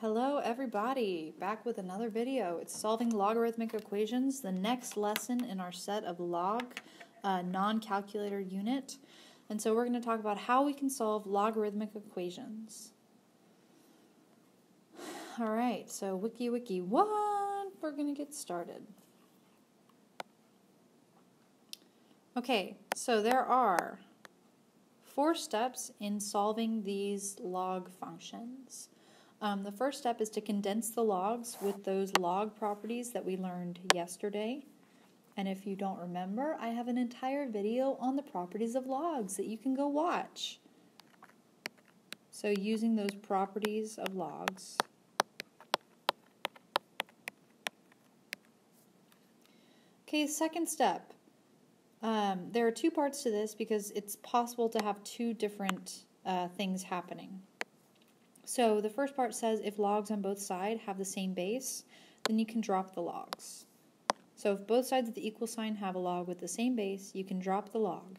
Hello everybody, back with another video. It's solving logarithmic equations, the next lesson in our set of log non-calculator unit. And so we're going to talk about how we can solve logarithmic equations. Alright, so wiki-wiki-one, we're going to get started. Okay, so there are 4 steps in solving these log functions. The first step is to condense the logs with those log properties that we learned yesterday. And if you don't remember, I have an entire video on the properties of logs that you can go watch. So using those properties of logs. Okay, second step. There are 2 parts to this because it's possible to have 2 different things happening. So the first part says if logs on both sides have the same base, then you can drop the logs. So if both sides of the equal sign have a log with the same base, you can drop the log.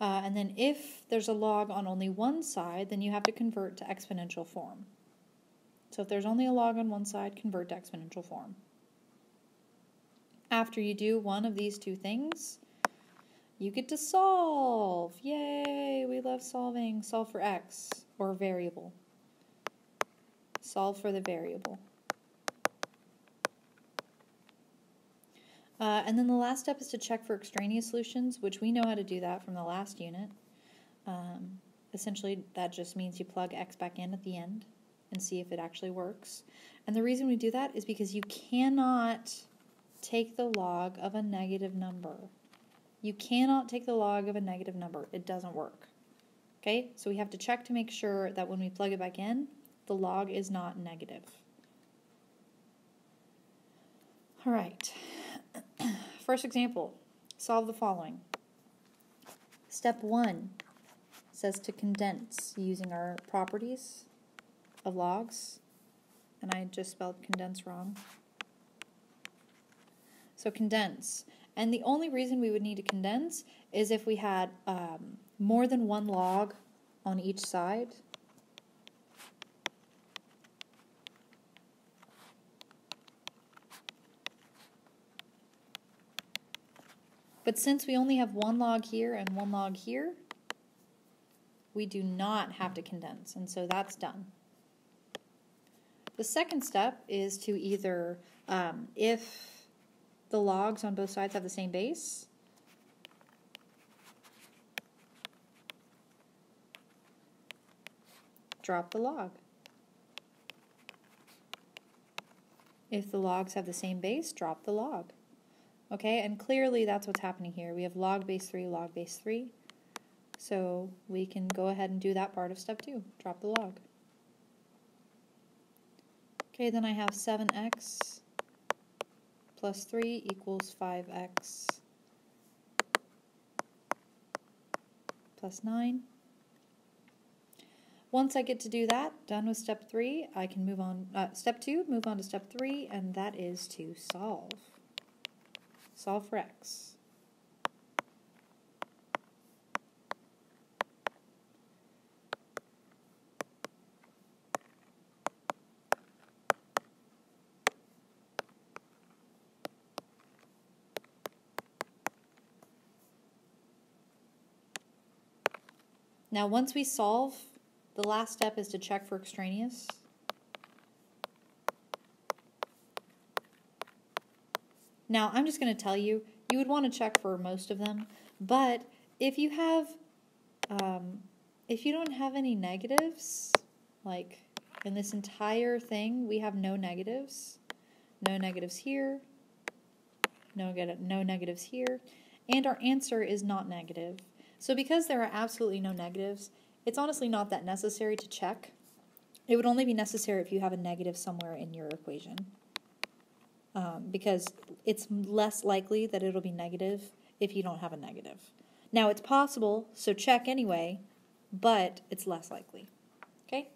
And then if there's a log on only one side, then you have to convert to exponential form. So if there's only a log on one side, convert to exponential form. After you do one of these 2 things, you get to solve. Yay, we love solving. Solve for x or variable. Solve for the variable. And then the last step is to check for extraneous solutions, which we know how to do that from the last unit. Essentially, that just means you plug x back in at the end and see if it actually works. And the reason we do that is because you cannot take the log of a negative number. You cannot take the log of a negative number. It doesn't work. Okay, so we have to check to make sure that when we plug it back in, the log is not negative. All right. First example, solve the following. Step 1 says to condense using our properties of logs. And I just spelled condense wrong. So condense. And the only reason we would need to condense is if we had more than 1 log on each side. But since we only have 1 log here and 1 log here, we do not have to condense, and so that's done. The second step is to either, if the logs on both sides have the same base, drop the log. If the logs have the same base, drop the log. Okay, and clearly that's what's happening here. We have log base 3, log base 3. So we can go ahead and do that part of step 2, drop the log. Okay, then I have 7x plus 3 equals 5x plus 9. Once I get to do that, done with step 3, I can move on, step 2, move on to step 3, and that is to solve. Solve for x. Now once we solve, the last step is to check for extraneous. Now I'm just going to tell you, you would want to check for most of them, but if you don't have any negatives, like in this entire thing we have no negatives here, no negatives here, and our answer is not negative. So because there are absolutely no negatives, it's honestly not that necessary to check. It would only be necessary if you have a negative somewhere in your equation, because it's less likely that it'll be negative if you don't have a negative. Now it's possible, so check anyway, but it's less likely. Okay?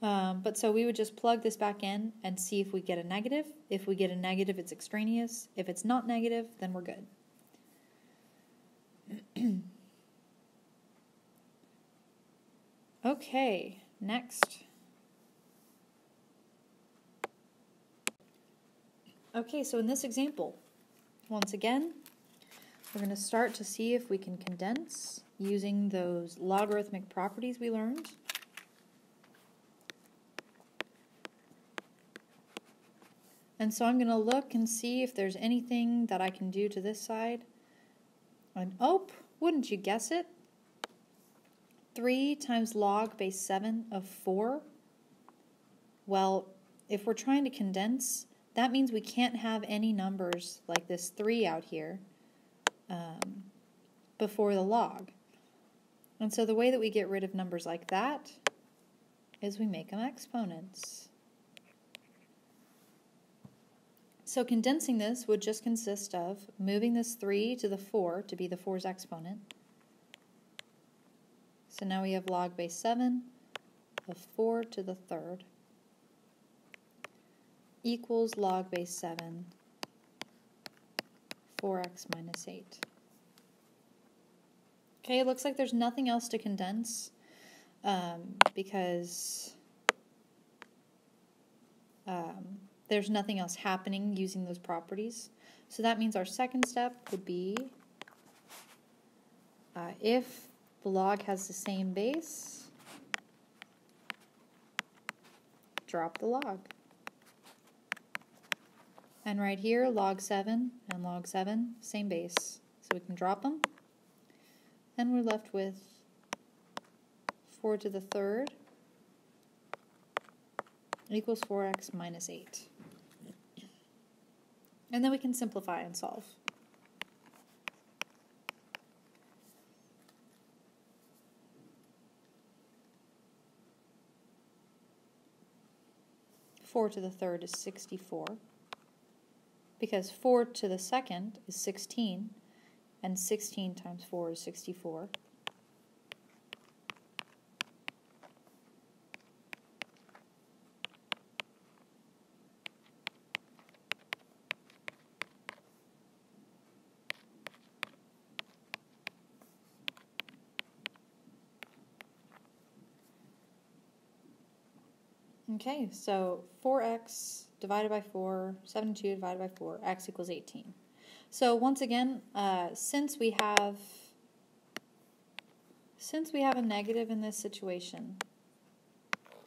But so we would just plug this back in and see if we get a negative. If we get a negative, it's extraneous. If it's not negative, then we're good. Okay, next. Okay, so in this example, once again, we're going to start to see if we can condense using those logarithmic properties we learned. And so I'm going to look and see if there's anything that I can do to this side. And oh, wouldn't you guess it? 3 times log base 7 of 4. Well, if we're trying to condense, that means we can't have any numbers like this 3 out here before the log. And so the way that we get rid of numbers like that is we make them exponents. So condensing this would just consist of moving this 3 to the 4 to be the 4's exponent. So now we have log base 7 of 4 to the 3rd. Equals log base 7, 4x minus 8. Okay, it looks like there's nothing else to condense because there's nothing else happening using those properties. So that means our second step would be if the log has the same base, drop the log. And right here, log 7 and log 7, same base. So we can drop them. And we're left with 4 to the 3rd equals 4x minus 8. And then we can simplify and solve. Four to the 3rd is 64. Because 4 to the 2nd is 16, and 16 times 4 is 64. Okay, so 4x divided by 4, 72 divided by 4, x equals 18. So once again, since we have a negative in this situation,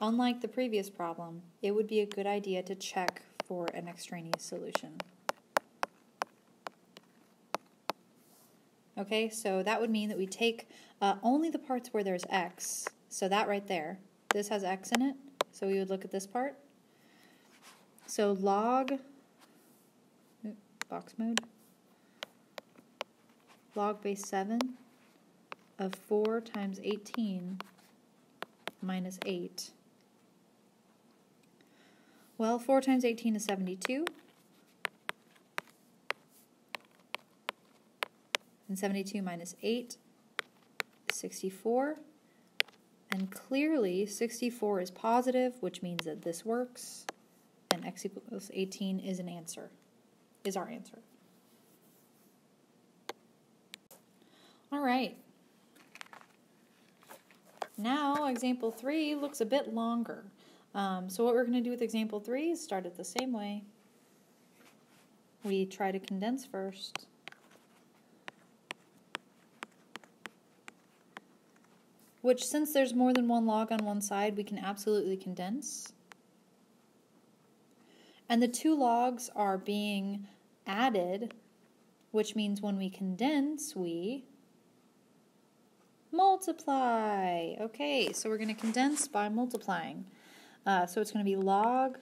unlike the previous problem, it would be a good idea to check for an extraneous solution. Okay, so that would mean that we take only the parts where there's x, so that right there, this has x in it, so we would look at this part. So log, box mode, log base 7 of 4 times 18 minus 8. Well, 4 times 18 is 72. And 72 minus 8 is 64. And clearly 64 is positive, which means that this works. And x equals 18 is an answer, is our answer. All right. Now example 3 looks a bit longer. So what we're going to do with example 3 is start it the same way. We try to condense first. Which, since there's more than one log on one side, we can absolutely condense. And the 2 logs are being added, which means when we condense, we multiply. Okay, so we're going to condense by multiplying. So it's going to be log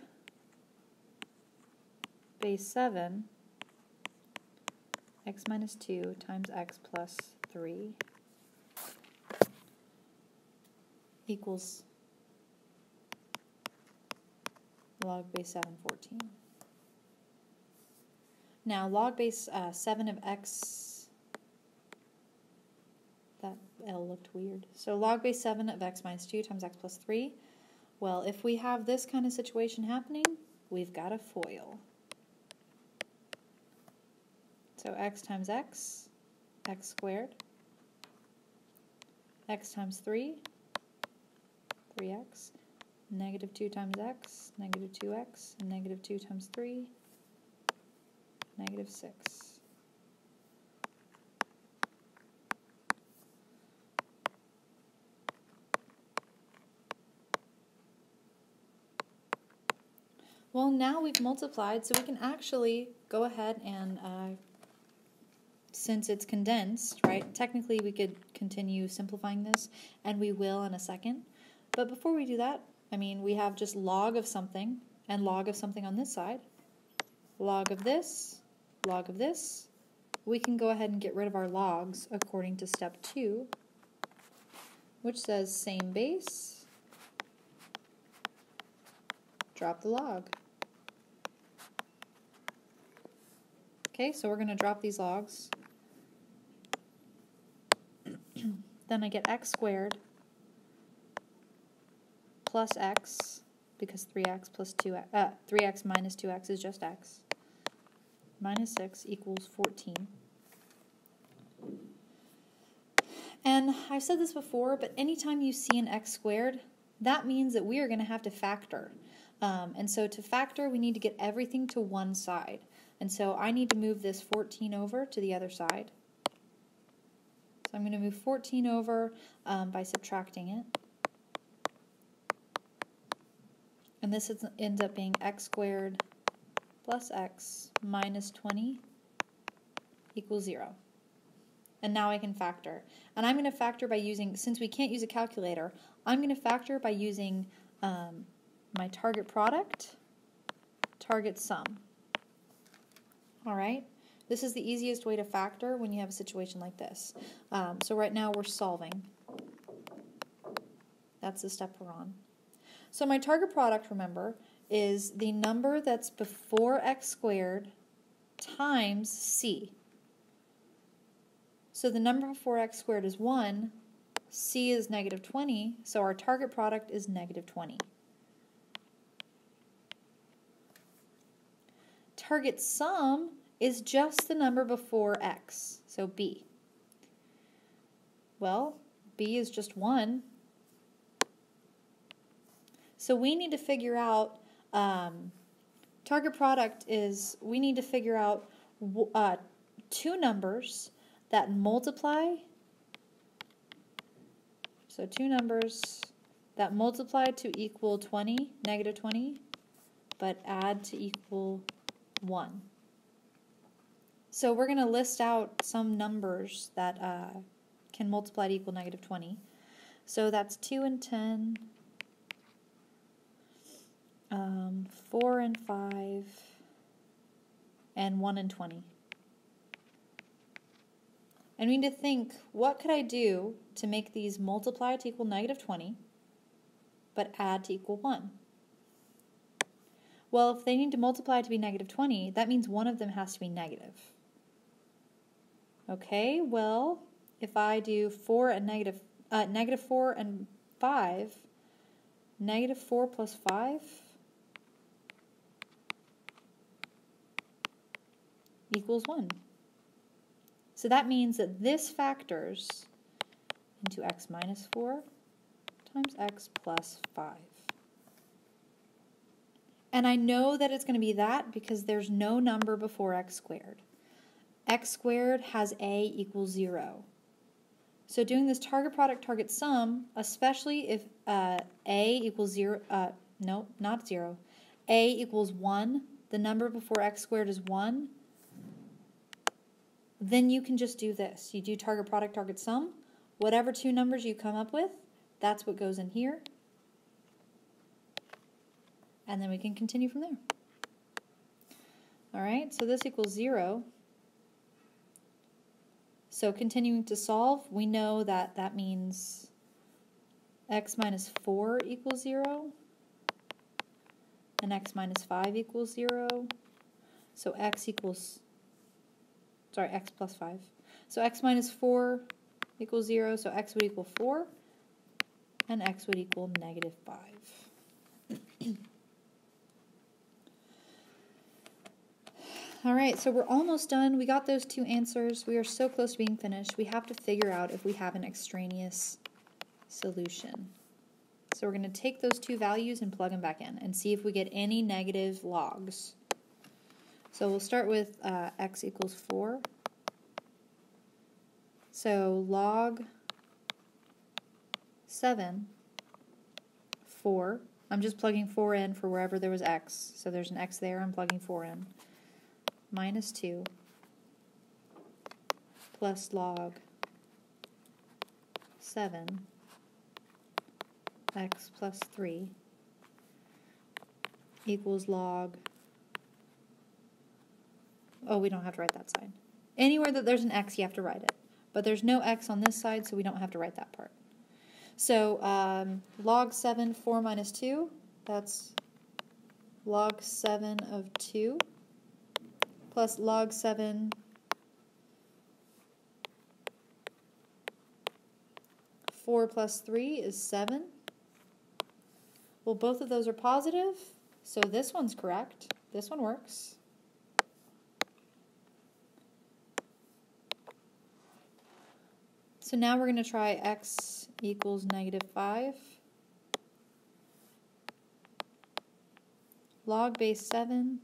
base 7 x minus 2 times x plus 3 equals log base 7, 14. Now log base 7 of x, that L looked weird. So log base 7 of x minus 2 times x plus 3. Well, if we have this kind of situation happening, we've got a FOIL. So x times x, x squared. X times 3, 3x, negative 2 times x, negative 2x, and negative 2 times 3, negative 6. Well, now we've multiplied, so we can actually go ahead and, since it's condensed, right, technically we could continue simplifying this, and we will in a second. But before we do that, I mean, we have just log of something, and log of something on this side, log of this, log of this. We can go ahead and get rid of our logs according to step 2, which says same base. Drop the log. Okay, so we're going to drop these logs. Then I get x squared plus x, because 3x plus 2x, 3x minus 2x is just x, minus 6 equals 14. And I've said this before, but anytime you see an x squared, that means that we are going to have to factor. And so to factor, we need to get everything to one side. And so I need to move this 14 over to the other side. So I'm going to move 14 over by subtracting it. And this ends up being x squared plus x minus 20 equals 0. And now I can factor. And I'm going to factor by using, since we can't use a calculator, I'm going to factor by using my target product, target sum. All right, this is the easiest way to factor when you have a situation like this. So right now we're solving. That's the step we're on. So my target product, remember, is the number that's before x squared times c. So the number before x squared is 1, c is negative 20, so our target product is negative 20. Target sum is just the number before x, so b. Well, b is just 1. So we need to figure out, target product is, we need to figure out two numbers that multiply, so two numbers that multiply to equal 20, negative 20, but add to equal 1. So we're going to list out some numbers that can multiply to equal negative 20. So that's 2 and 10, 4 and 5, and 1 and 20. And we need to think, what could I do to make these multiply to equal negative 20, but add to equal 1? Well, if they need to multiply to be negative 20, that means one of them has to be negative. Okay, well, if I do 4 and negative, negative 4 and 5, negative 4 plus 5 equals 1. So that means that this factors into x minus 4 times x plus 5. And I know that it's going to be that because there's no number before x squared. X squared has a equals 0. So doing this target product, target sum, especially if a equals 0, no, not 0, a equals 1, the number before x squared is 1, then you can just do this. You do target product, target sum. Whatever two numbers you come up with, that's what goes in here. And then we can continue from there. All right, so this equals 0. So continuing to solve, we know that that means x minus 4 equals 0, and x minus 5 equals 0. So x equals, sorry, x plus 5. So x minus 4 equals 0, so x would equal 4, and x would equal negative 5. All right, so we're almost done. We got those two answers. We are so close to being finished. We have to figure out if we have an extraneous solution. So we're going to take those two values and plug them back in and see if we get any negative logs. So we'll start with x equals 4. So log 7, 4. I'm just plugging 4 in for wherever there was x. So there's an x there, I'm plugging 4 in. Minus 2 plus log 7 x plus 3 equals log, oh, we don't have to write that side. Anywhere that there's an x, you have to write it. But there's no x on this side, so we don't have to write that part. So log 7, 4 minus 2, that's log 7 of 2, plus log 7, 4 plus 3 is 7. Well, both of those are positive, so this one's correct. This one works. So now we're going to try x equals negative 5. Log base 7,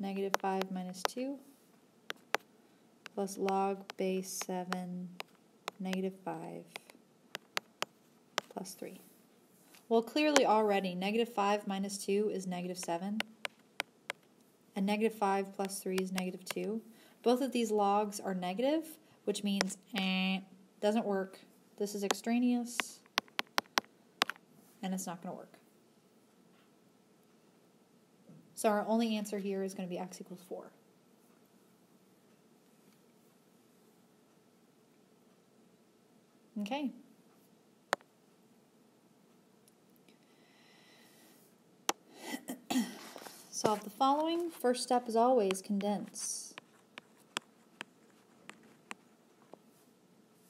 negative 5 minus 2, plus log base 7, negative 5, plus 3. Well, clearly already, negative 5 minus 2 is negative 7, and negative 5 plus 3 is negative 2. Both of these logs are negative, which means doesn't work. This is extraneous, and it's not going to work. So our only answer here is going to be x equals 4. Okay. Solve the following. First step is always condense.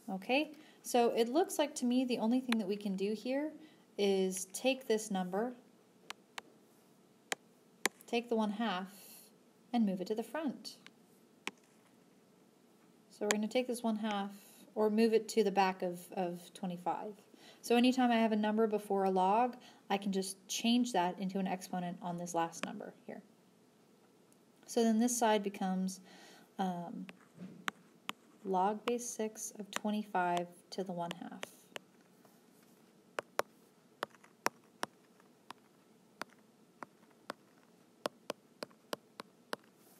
Okay. So it looks like to me the only thing that we can do here is take this number, take the 1/2, and move it to the front. So we're going to take this 1/2 or move it to the back of 25. So anytime I have a number before a log, I can just change that into an exponent on this last number here. So then this side becomes log base 6 of 25 to the 1/2.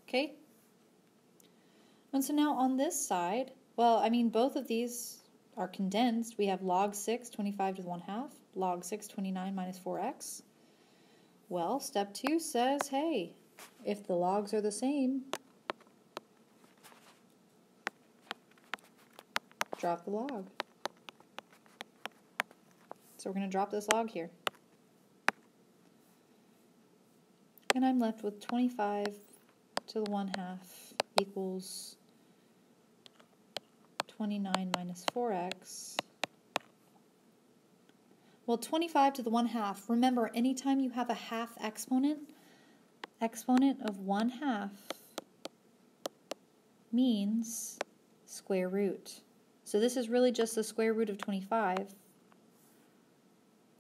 Okay? And so now on this side, well, I mean, both of these are condensed. We have log 6, 25 to the 1/2, log 6, 29 minus 4x. Well, step 2 says, hey, if the logs are the same, drop the log. So we're going to drop this log here. And I'm left with 25 to the 1/2 equals 29 minus 4x. Well, 25 to the 1/2, remember, anytime you have a half exponent of 1/2 means square root. So this is really just the square root of 25.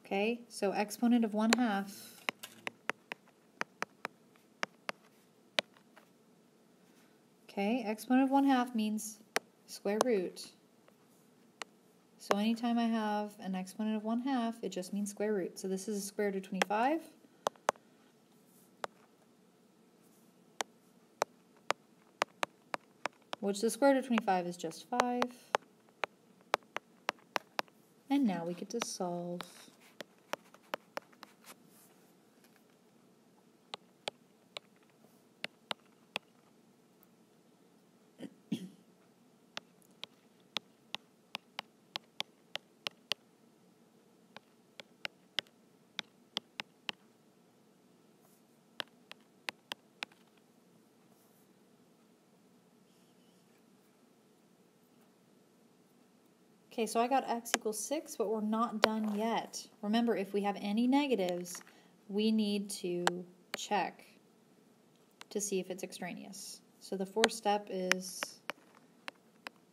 Okay, so exponent of 1/2 means square root. So anytime I have an exponent of 1/2, it just means square root. So this is the square root of 25. Which the square root of 25 is just 5. And now we get to solve. Okay, so I got x equals 6, but we're not done yet. Remember, if we have any negatives, we need to check to see if it's extraneous. So the fourth step is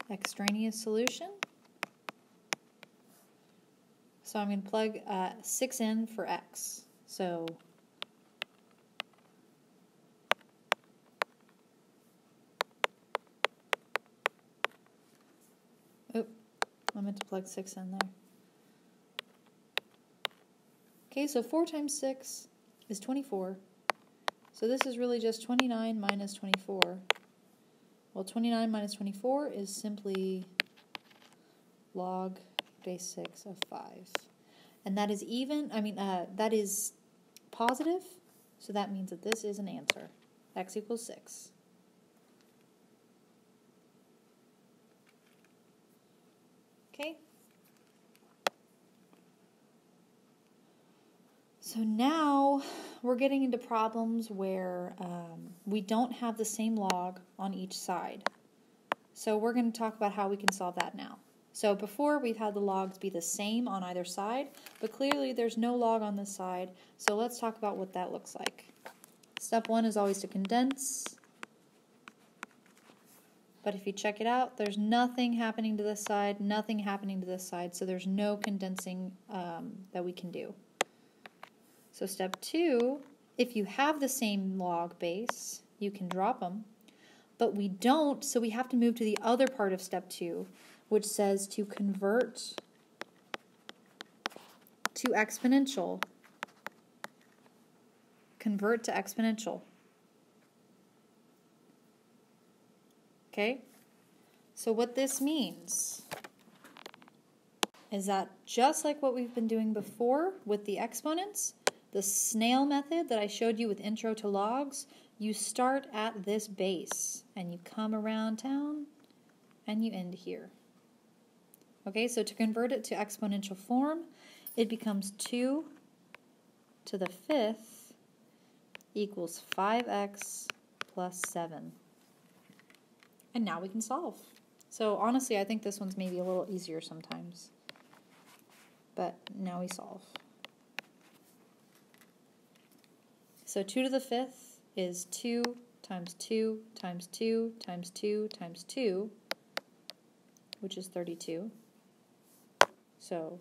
extraneous solution. So I'm going to plug 6 in for x. So I meant to plug 6 in there. Okay, so 4 times 6 is 24. So this is really just 29 minus 24. Well, 29 minus 24 is simply log base 6 of 5. And that is even, that is positive, so that means that this is an answer. X equals 6. Okay. So now we're getting into problems where we don't have the same log on each side. So we're going to talk about how we can solve that now. So before, we've had the logs be the same on either side, but clearly there's no log on this side, so let's talk about what that looks like. Step one is always to condense. But if you check it out, there's nothing happening to this side, nothing happening to this side, so there's no condensing that we can do. So step two, if you have the same log base, you can drop them, but we don't, so we have to move to the other part of step two, which says to convert to exponential. Convert to exponential. Okay, so what this means is that just like what we've been doing before with the exponents, the Snail method that I showed you with Intro to Logs, you start at this base and you come around town and you end here. Okay, so to convert it to exponential form, it becomes 2 to the 5th equals 5x plus 7. And now we can solve. So honestly, I think this one's maybe a little easier sometimes. But now we solve. So 2 to the 5th is 2 times 2 times 2 times 2 times 2, which is 32. So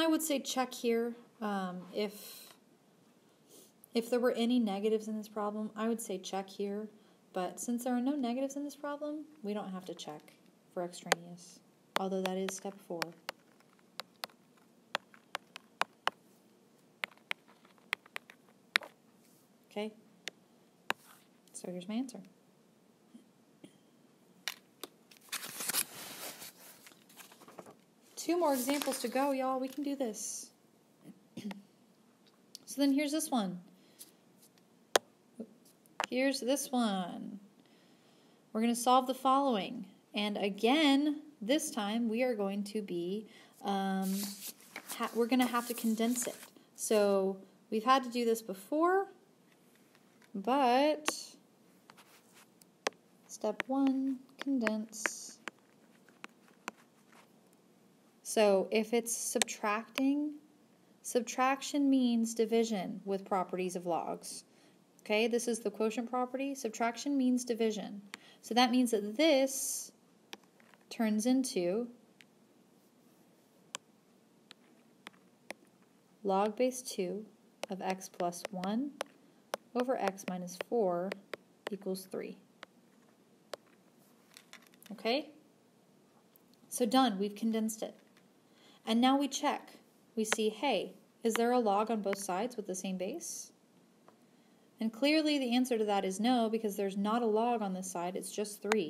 I would say check here if there were any negatives in this problem. I would say check here, but since there are no negatives in this problem, we don't have to check for extraneous, although that is step 4. Okay, so here's my answer. Two more examples to go, y'all. We can do this. So then here's this one. Here's this one. We're going to solve the following. And again, this time we are going to be, we're going to have to condense it. So we've had to do this before, but step one, condense. So if it's subtracting, subtraction means division with properties of logs. Okay, this is the quotient property. Subtraction means division. So that means that this turns into log base 2 of x plus 1 over x minus 4 equals 3. Okay, so done. We've condensed it. And now we check. We see, hey, is there a log on both sides with the same base? And clearly the answer to that is no, because there's not a log on this side, it's just 3.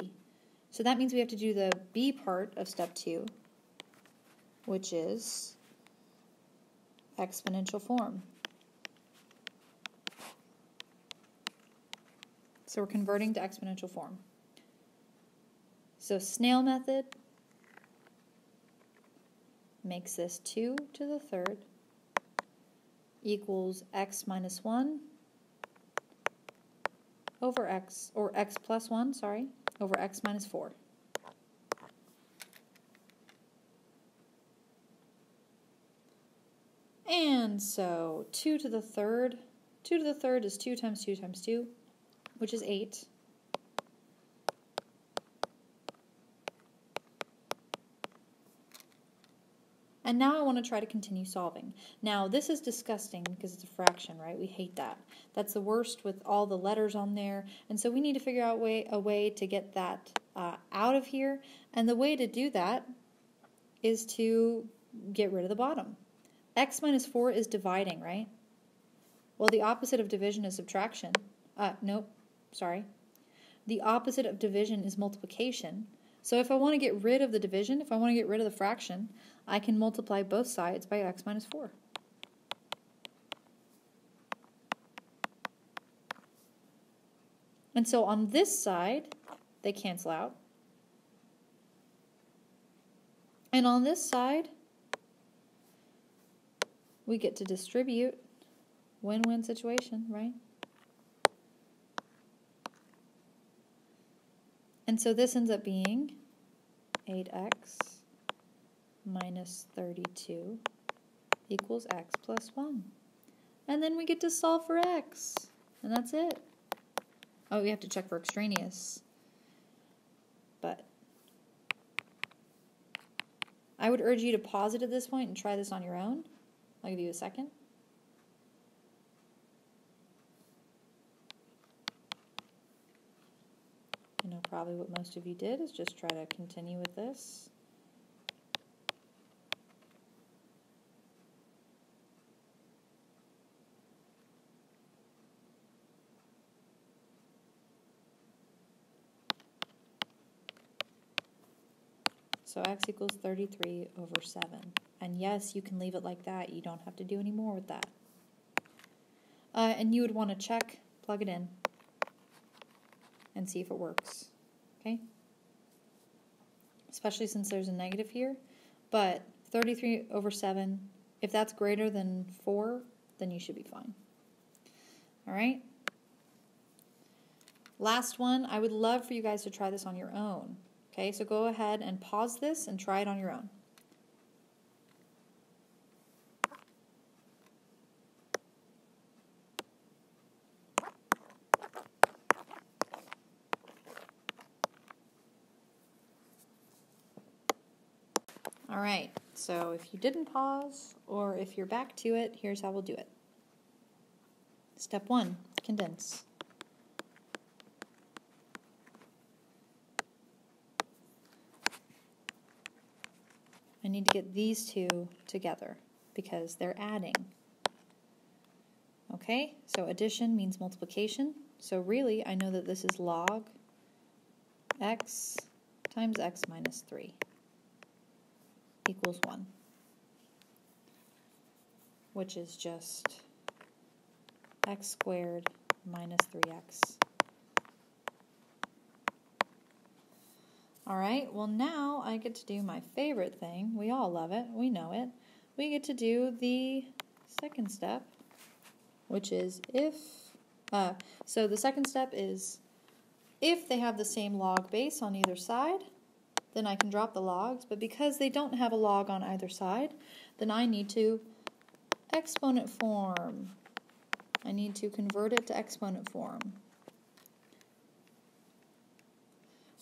So that means we have to do the B part of step 2, which is exponential form. So we're converting to exponential form. So Snail method makes this 2 to the 3rd equals x minus 1 over x, or x plus 1, sorry, over x minus 4. And so 2 to the third is 2 times 2 times 2, which is 8. And now I want to try to continue solving. Now this is disgusting because it's a fraction, right? We hate that. That's the worst with all the letters on there. And so we need to figure out a way to get that out of here. And the way to do that is to get rid of the bottom. X minus 4 is dividing, right? Well, the opposite of division is subtraction. The opposite of division is multiplication. So if I want to get rid of the division, if I want to get rid of the fraction, I can multiply both sides by x minus 4. And so on this side, they cancel out. And on this side, we get to distribute. Win-win situation, right? And so this ends up being 8x minus 32 equals x plus 1. And then we get to solve for x. And that's it. Oh, we have to check for extraneous. But I would urge you to pause it at this point and try this on your own. I'll give you a second. I know probably what most of you did is just try to continue with this. So x equals 33 over 7. And yes, you can leave it like that. You don't have to do any more with that. And you would want to check, plug it in, and see if it works. Okay? Especially since there's a negative here. But 33 over 7, if that's greater than 4, then you should be fine. All right? Last one. I would love for you guys to try this on your own. Okay, so go ahead and pause this and try it on your own. All right, so if you didn't pause or if you're back to it, here's how we'll do it. Step 1, condense. I need to get these two together because they're adding. Okay, so addition means multiplication. So really, I know that this is log x times x minus 3 equals 1, which is just x squared minus 3x. All right, well now I get to do my favorite thing. We all love it. We know it. We get to do the second step, which is if... So the second step is if they have the same log base on either side, then I can drop the logs. But because they don't have a log on either side, then I need to exponent form. I need to convert it to exponent form.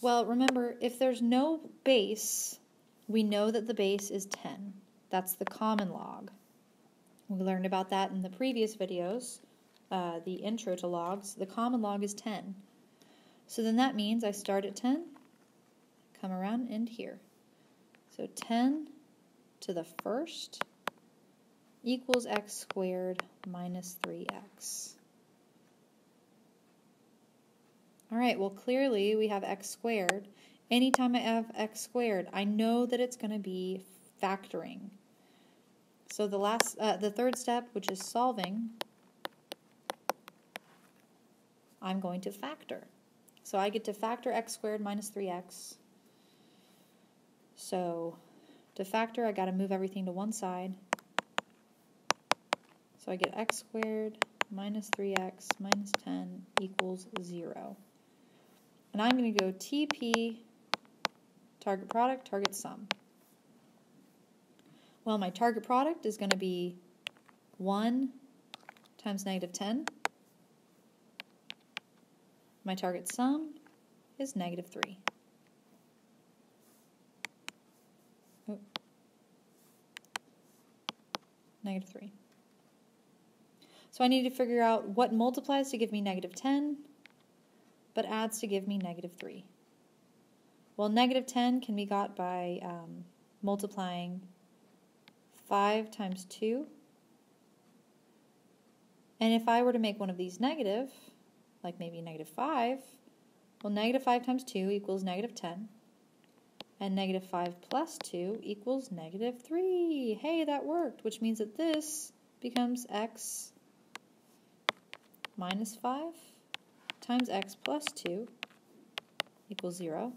Well, remember, if there's no base, we know that the base is 10. That's the common log. We learned about that in the previous videos, the intro to logs. The common log is 10. So then that means I start at 10, come around, end here. So 10 to the first equals x squared minus 3x. All right, well, clearly we have x squared. Anytime I have x squared, I know that it's going to be factoring. So the third step, which is solving, I'm going to factor. So I get to factor x squared minus 3x. So to factor, I got to move everything to one side. So I get x squared minus 3x minus 10 equals 0. And I'm going to go TP, target product, target sum. Well, my target product is going to be 1 times negative 10. My target sum is negative 3. Oop. Negative 3. So I need to figure out what multiplies to give me negative 10, but adds to give me negative 3. Well, negative 10 can be got by multiplying 5 times 2. And if I were to make one of these negative, like maybe negative 5, well, negative 5 times 2 equals negative 10. And negative 5 plus 2 equals negative 3. Hey, that worked, which means that this becomes x minus 5 times x plus 2 equals 0,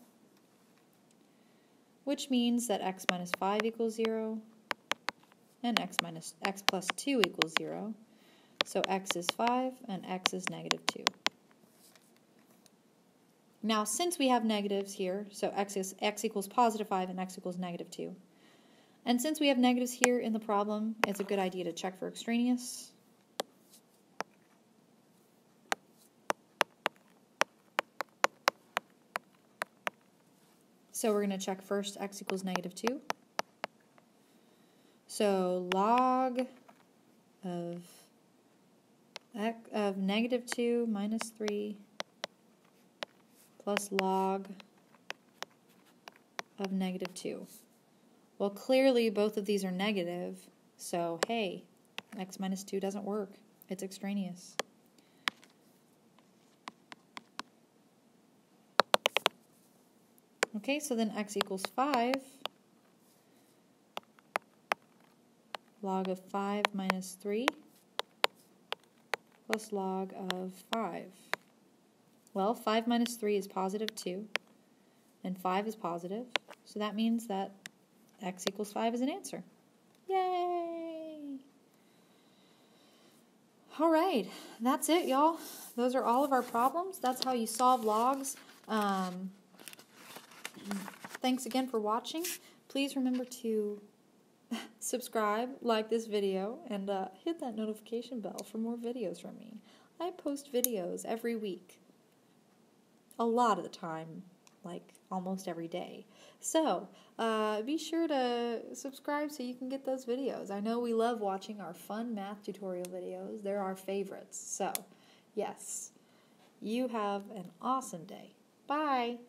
which means that x minus 5 equals 0, and x plus 2 equals 0. So x is 5 and x is negative 2. Now, since we have negatives here, so x equals positive 5 and x equals negative 2. And since we have negatives here in the problem, it's a good idea to check for extraneous. So we're going to check first x equals negative 2. So log of negative 2 minus 3 plus log of negative 2. Well, clearly both of these are negative, so hey, x minus 2 doesn't work. It's extraneous. Okay, so then x equals 5. Log of 5 minus 3 plus log of 5. Well, 5 minus 3 is positive 2, and 5 is positive, so that means that x equals 5 is an answer. Yay! All right, that's it, y'all. Those are all of our problems. That's how you solve logs. Thanks again for watching. Please remember to subscribe, like this video, and hit that notification bell for more videos from me. I post videos every week. A lot of the time, like almost every day. So, be sure to subscribe so you can get those videos. I know we love watching our fun math tutorial videos. They're our favorites. So, yes, you have an awesome day. Bye!